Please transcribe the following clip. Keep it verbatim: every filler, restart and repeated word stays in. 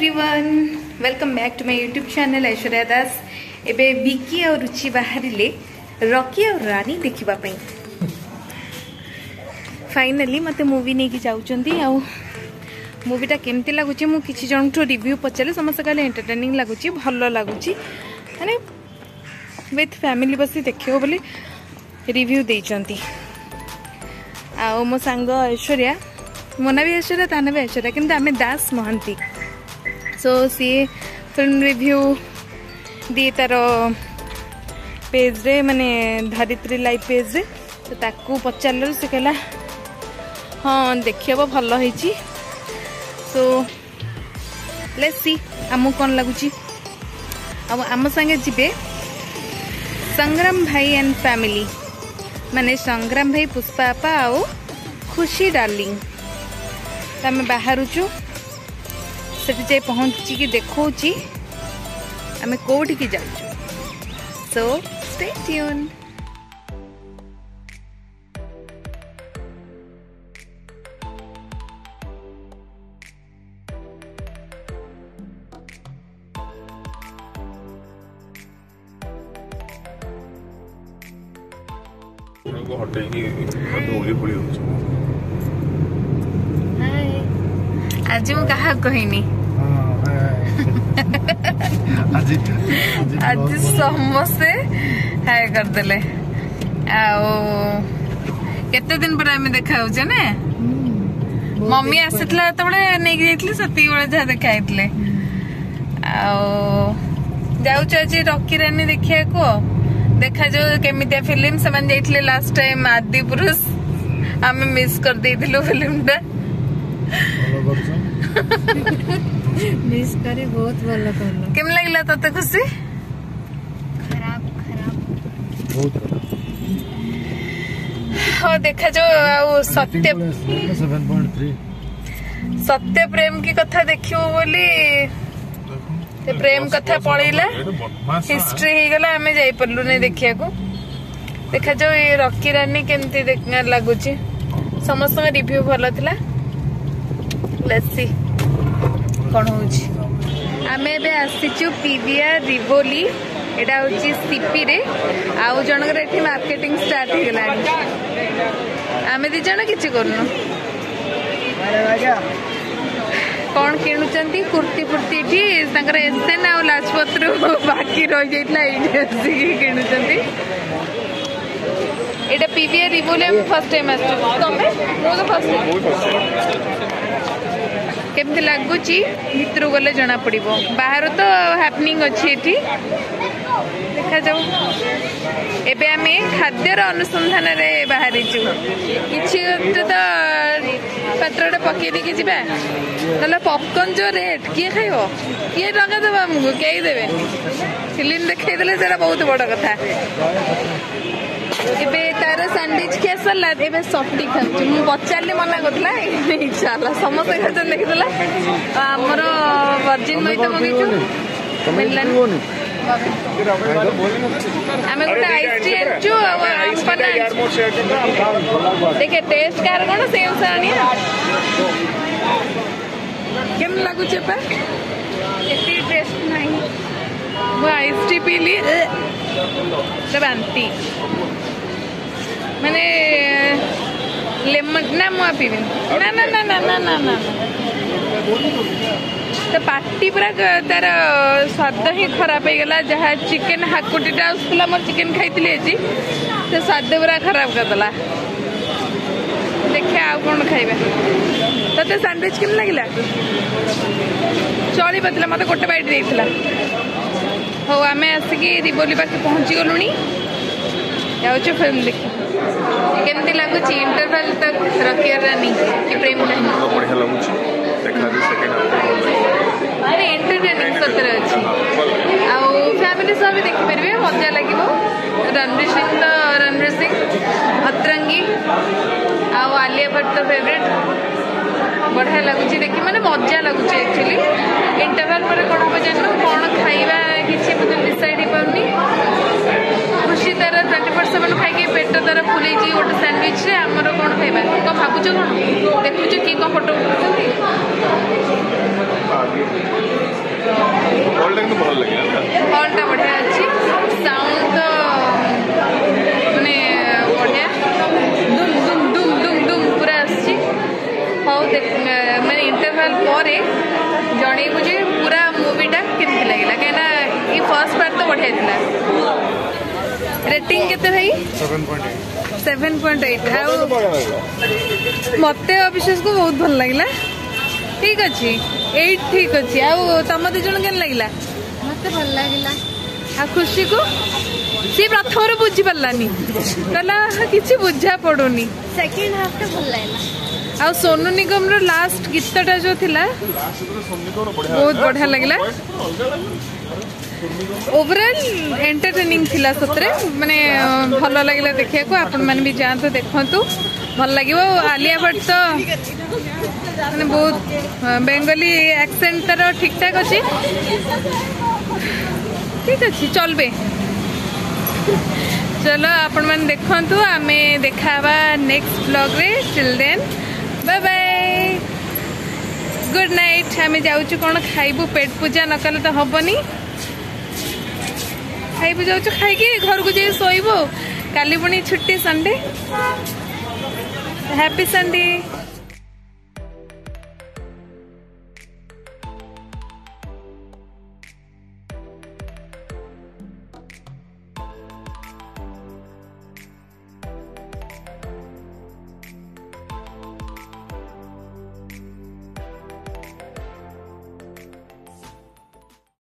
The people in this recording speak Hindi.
Everyone welcome back to my YouTube channel Aishwarya Das. एबे विकी और रुचि बाहरिले रॉकी और रानी देखिबा पई। फाइनली मते मूवी नेकी जाउचंदी आ मूवीटा केमते लागुची मु किछि जनठो रिव्यू पचले समस्त काले एंटरटेनिंग लागुची भलो लागुची माने विथ फैमिली बसी देखियो बोली रिव्यू देइचंती। आ मो संग ऐश्वर्या मोना भी ऐश्वर्या ताना भी ऐश्वर्या किंतु आमे दास महांती सो सी फिल्म रिव्यू दिए तार पेज रे माने धारित्री लाइव पेज रे तो ताकू पचारल से कहला हाँ देखियो भल होइची। सो लेट्स सी आमु कौन लगुची अब आम संगे जीवे संग्राम भाई एंड फैमिली माने संग्राम भाई पुष्पापा आओ खुशी डार्लिंग आम बाहरुचु से पहुँची देखी आम कौट की जाऊँ। So stay tuned. आज मु कहा कहनी आज समस्ते हाय करदे आते दिन पर आम देखा ना मम्मी आसी नहीं सती बड़े जहाँ देखा आज रॉकी रानी देखा को देखा जो केमितिया फिल्म से लास्ट टाइम आदि पुरुष आम मिस कर देइथिलु फिल्म टा मिस करे बहुत भला करलो केम लागला तते खुशी खराब खराब बहुत हो देखा जो सत्य सात पॉइंट तीन सत्य प्रेम की कथा देखियो बोली ते प्रेम कथा पळीला हिस्ट्री ही गला हमें जाई परलु ने देखिया को देखा जो ये रॉकी रानी केमती देखना लागुची समस्त रिव्यू भलो थिला। लेट्स सी कौन होमें आसीचु पीवीआर रिवोली एटा होची सीपी रे आउ जनकर एठी मार्केटिंग स्टार्ट हो गला आमे दि जण किछ करनु कौन किणुचंती कुर्ती फुर्ती एठी तंकर एसेन आउ लाजपत्र बाकी रहि जइतला एठी किणुचंती एटा पीवीआर रिवोली हम फर्स्ट टाइम आछो तमे मो तो फर्स्ट टाइम केमती लगुच भितर गले जना पड़ बाहर तो हापनिंग अच्छी देखा जाऊ। एबे आमे खाद्यर अनुसंधान रे बाहरी किसी तो पत्र पकई देके जावा ना पॉपकॉर्न जो रेट किए खाइब किए टाँग देव आमको कई देवे फिल्म देखले से बहुत बड़ कथा तार सैंडविच खिया सरला सफ्टी खाऊँ मुझे पचारे मना करा इच्छा है समस्त खाते देखीदेला आमर वर्जिन मई तो मगेचु आम गोटे आईस्टी आनीचु देखे टेस्ट कार कौन से अनुसार आनिया केम लगुचे टेस्ट ना आईस्टी पीली बांती मैंने लेमन ना मुआ पीबी ना ना ना ना ना ना ना तो पार्टी पूरा तार स्वाद ही खराब हो गला जहाँ चिकेन हाकुटीटा आसूला मोर चिकेन खाई आज तो स्वाद पूरा खराब करदेला देखा आउ कौन खाइबा ते सैंडविच केम लगला चल पाला मत गोटे बैट देला हो आम आसिक रिवोली पाखे पहुँची गलु जाऊ फिल्म देख केमती लगुच इंटरवल तक रॉकी और रानी की प्रेम कहानी बढ़िया लगुच देखा दे सेकंड अरे एंटरटेनिंग सतर अछि आ फैमिली सब भी देखि परबे मजा लागिवो। रणवीर सिंह तो रणवीर सिंह अतरंगी आ आलिया भट्ट तो फेवरेट बढ़िया लगुच देखि माने मजा लगुच एक्चुअली इंटरवल पर कोन हो जानू कोन खाइबा किछि पता डिसाइड करनी खुशी तार ट्वेंटी फोर सेवेन खाई पेट तार फुल गोटे सैंडविच आमर कौन खाइबा कौन भागुच कौन देखुच कि कौन फोटो उठाऊ जड़े मुझे पूरा मूवीटा केमती लगे कहीं फर्स्ट पार्ट तो बढ़िया था। रेटिंग केते भाई सेवन पॉइंट एट। मत अविश्वास को बहुत भल लगे ठीक अच्छे एट ठीक अच्छे। आम दु जन के लगला मत भल लगे आ खुशी को सी प्रथम रु बुझी पारानी कहला कि बुझा पड़ूनी सेकेंड हाफ भल लगे। आ सोनू निगम रो लास्ट गीत टा जो थिला बहुत बढ़िया लगला। ओवरऑल एंटरटेनिंग थिला सतरे माने भल लगला देखिया को। आपन मन भी जान तो देखंतु भल लागिवो। आलिया भट्ट तो माने बहुत बेंगली एक्सेंट तर ठीक ठाक अछि ठीक अछि चलबे। चलो आपन मन देखंतु आमे देखावा नेक्स्ट ब्लॉग रे। Till then bye bye good night. आम जाऊँ कौन खाइबू पेट पूजा न कले तो हबनी खाइबू जाऊँ खाई घर को जाइए शोबू। काली पुणी छुट्टी संडे हैप्पी संडे।